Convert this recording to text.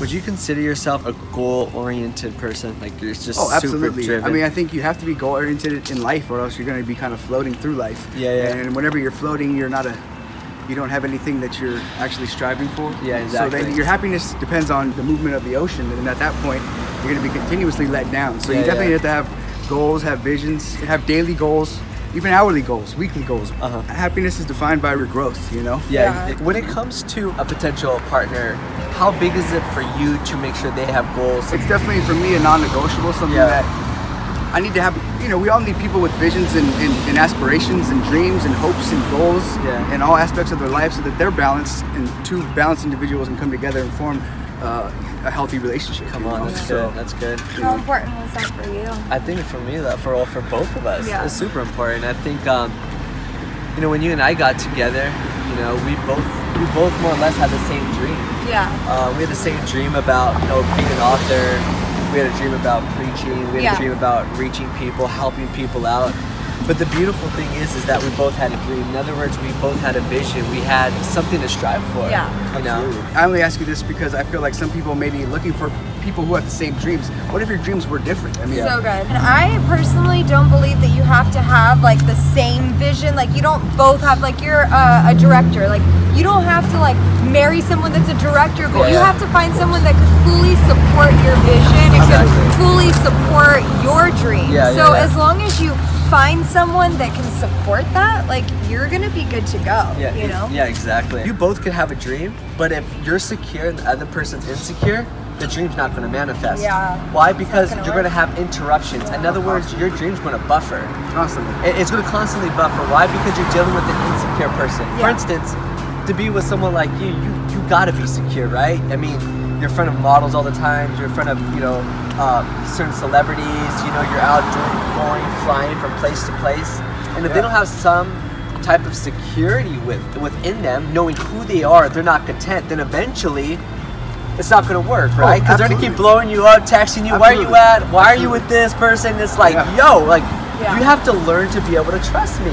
Would you consider yourself a goal-oriented person? Like, you're just super driven. I mean, I think you have to be goal-oriented in life, or else you're going to be kind of floating through life. Yeah, yeah. And whenever you're floating, you're not you don't have anything that you're actually striving for. Yeah, exactly. So then your happiness depends on the movement of the ocean, and at that point, you're going to be continuously let down. So yeah, you definitely have to have goals, have visions, have daily goals. Even hourly goals, weekly goals. Happiness is defined by your growth, you know? Yeah. When it comes to a potential partner, how big is it for you to make sure they have goals? It's definitely, for me, a non-negotiable, something that I need to have. You know, we all need people with visions and aspirations and dreams and hopes and goals in all aspects of their life, so that they're balanced, and two balanced individuals can come together and form a healthy relationship. Come on, that's good. That's good. How important was that for you? I think for me, for both of us, it's super important. I think, you know, when you and I got together, you know, we both more or less had the same dream. Yeah. We had the same dream about, you know, being an author. We had a dream about preaching. We had a dream about reaching people, helping people out. But the beautiful thing is that we both had a dream. In other words, we both had a vision. We had something to strive for. Yeah, you know? Absolutely. I only ask you this because I feel like some people may be looking for people who have the same dreams. What if your dreams were different? I mean, so good. And I personally don't believe that you have to have like the same vision. Like, you don't both have, like, you're a director. Like, you don't have to like marry someone that's a director, but you have to find someone that could fully support your vision and could fully support your dream. Yeah, so as long as you find someone that can support that, like, you're gonna be good to go. Yeah, you know? Yeah, exactly. You both could have a dream, but if you're secure and the other person's insecure, the dream's not gonna manifest. Yeah. Why? Because you're gonna have interruptions. In other words, your dream's gonna buffer. Constantly. It's gonna constantly buffer. Why? Because you're dealing with an insecure person. Yeah. For instance, to be with someone like you, you gotta be secure, right? I mean, you're in front of models all the time, you're in front of, you know, certain celebrities, you know, you're out flying from place to place, and if they don't have some type of security within them, knowing who they are, they're not content, then eventually it's not going to work, right? Because they're going to keep blowing you up, texting you, where are you at, why are you with this person? It's like, yo, like, you have to learn to be able to trust me.